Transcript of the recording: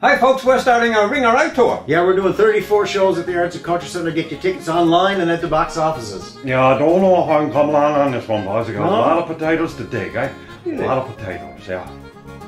Hi folks, we're starting our Ring Alright tour. Yeah, we're doing 34 shows at the Arts and Culture Center. Get your tickets online and at the box offices. Yeah, I don't know how I'm coming on this one, boys. I got a lot of potatoes to dig, eh? A lot of potatoes, yeah.